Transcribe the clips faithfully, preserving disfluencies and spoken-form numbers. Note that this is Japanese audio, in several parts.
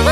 「いず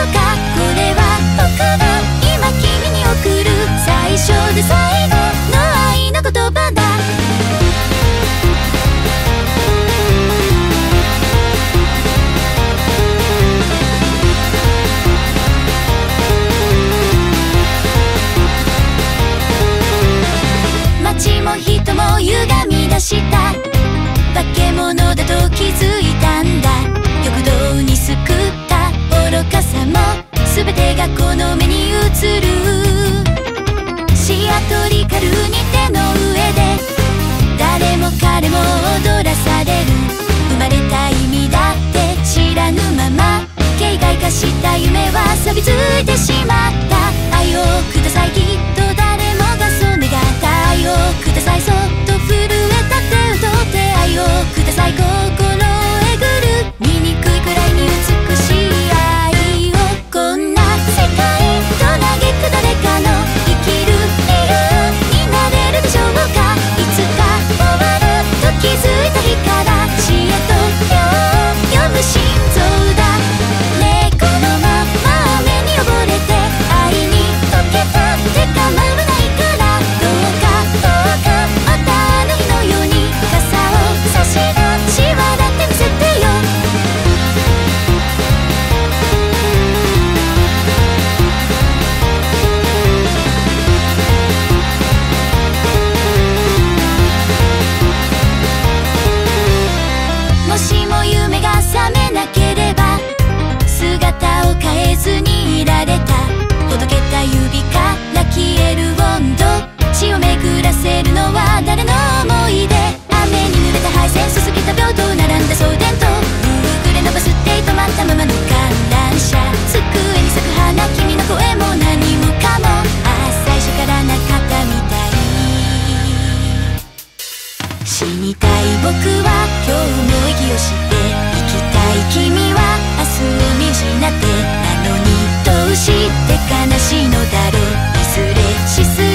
れ死する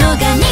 のがに」